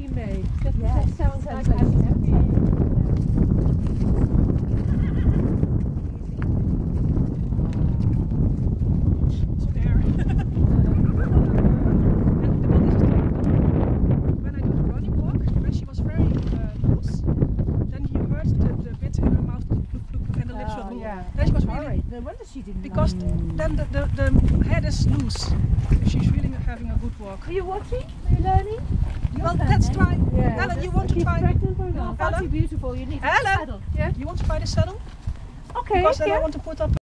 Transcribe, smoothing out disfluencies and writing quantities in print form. she made. That sounds like I'm happy. Because then the head is loose. She's really having a good walk. Are you watching? Are you learning? Well, let's try. Yeah. Ellen, you want to try? No, Ellen, beautiful. You need a saddle. Yeah. You want to try the saddle? Okay. Because then I want to put up.